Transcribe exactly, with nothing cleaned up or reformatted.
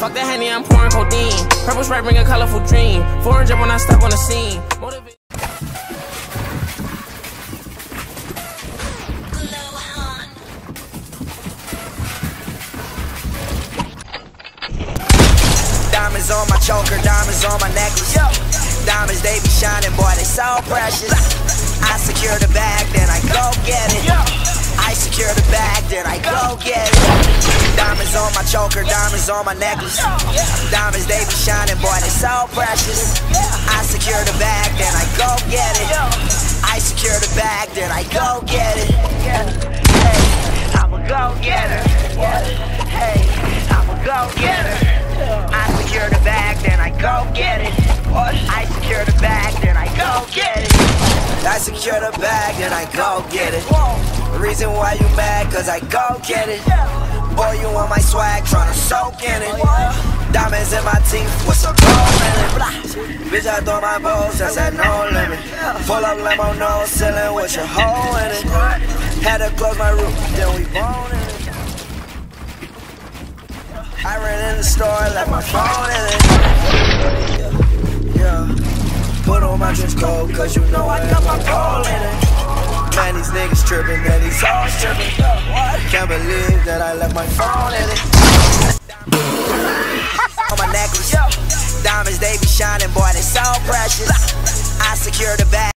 Fuck the honey, I'm pouring codeine. Purple spray bring a colorful dream. four hundred when I step on the scene. Motivate. Diamonds on my choker, diamonds on my necklace. Diamonds, they be shining, boy, they so precious. I secure the bag, then I go get it. I secure the bag, then I go get it. Diamonds on my choker, diamonds on my necklace. Diamonds, they be shining, boy, they so precious. I secure the bag, then I go get it. I secure the bag, then I go get it. Hey, I'm a go-getter. Hey, I'm a go-getter. I secure the bag, then I go get it. I secure the bag, then I go get it. I secure the bag, then I go get it. The reason why you mad, cause I go get it. Boy, you on my swag, tryna soak in it. Diamonds in my teeth, what's up, gold in it? Bitch, I throw my balls, I said no limit. Full up limo, no ceiling, with your hole in it. Had to close my roof, then we bone in it. I ran in the store, left my phone in it. Yeah, yeah. Put on my trench coat, cause you know I got my ball in it. Man, these niggas trippin', man, these hoes trippin'. Can't believe that I left my phone in it. On my necklace, diamonds, they be shining, boy, they so precious. I secure the bag.